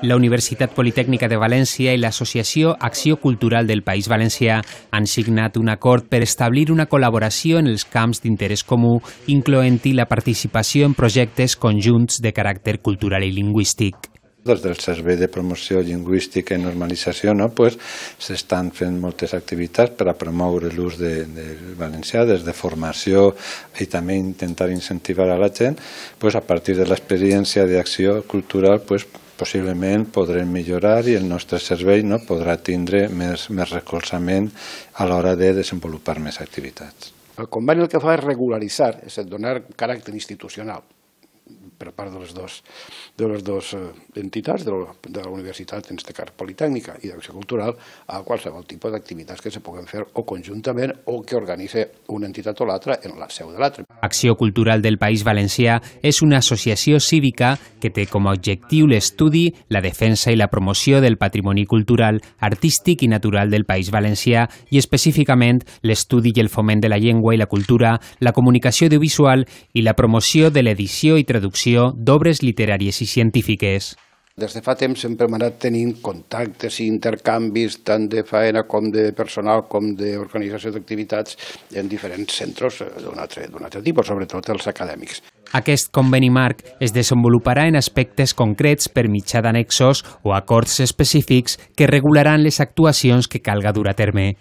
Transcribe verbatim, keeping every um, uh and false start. La Universitat Politécnica de Valencia y la Associació Acció Cultural del País Valencià han signat un acord per establir una col·laboració en els camps d'interès comú, incloent-hi la participació en projectes conjunts de caràcter cultural i lingüístic. Desde el Servei de Promoció Lingüística i Normalització, no? Pues, s'estan fent moltes activitats per a promoure l'ús del de valencià, des de formació i també intentar incentivar a la gent, pues, a partir de l'experiència d'acció cultural, pues, possiblement podrem millorar i el nostre servei, no? Podrà tindre més, més recolzament a l'hora de desenvolupar més activitats. El conveni el que fa és regularitzar, és a dir, donar caràcter institucional per part de les dues, de les dues entitats, de la, de la Universitat, en este cas Politécnica, i d'Acció Cultural, a qualsevol tipus d'activitats que se puguen fer o conjuntament o que organitze una entitat o l'altra en la seu de l'altra. Acció Cultural del País Valencià és una associació cívica que té com a objectiu l'estudi, la defensa i la promoció del patrimoni cultural, artístic i natural del País Valencià i específicament l'estudi i el foment de la llengua i la cultura, la comunicació audiovisual i la promoció de l'edició i traducció d'obres literàries i científiques. Des de fa temps sempre hem anat tenint contactes i intercanvis tant de faena com de personal com d'organització d'activitats en diferents centres d'un altre, d'un altre tipus, sobretot els acadèmics. Aquest conveni marc es desenvoluparà en aspectes concrets per mitjà d'anexos o acords específics que regularan les actuacions que calga dur a terme.